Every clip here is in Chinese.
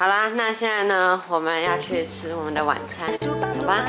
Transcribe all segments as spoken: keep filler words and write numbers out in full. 好啦，那现在呢，我们要去吃我们的晚餐，走吧。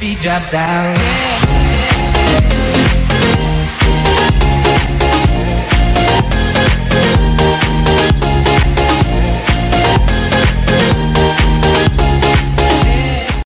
beat drops out.